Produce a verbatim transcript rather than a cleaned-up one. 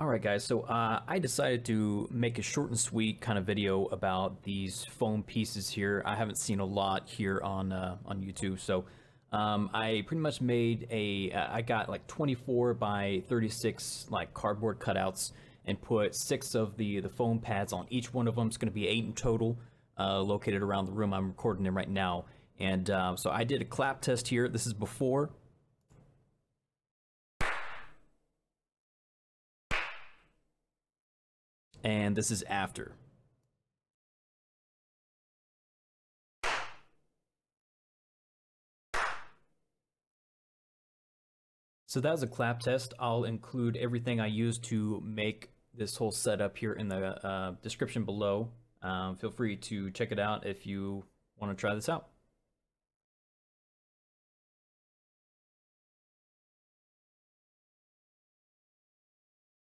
Alright guys, so uh, I decided to make a short and sweet kind of video about these foam pieces here. I haven't seen a lot here on uh, on YouTube, so um, I pretty much made a, uh, I got like twenty-four by thirty-six like cardboard cutouts and put six of the, the foam pads on each one of them. It's going to be eight in total, uh, located around the room I'm recording in right now. And uh, so I did a clap test here. This is before. And this is after. So that was a clap test. I'll include everything I used to make this whole setup here in the uh, description below. Um, feel free to check it out if you want to try this out.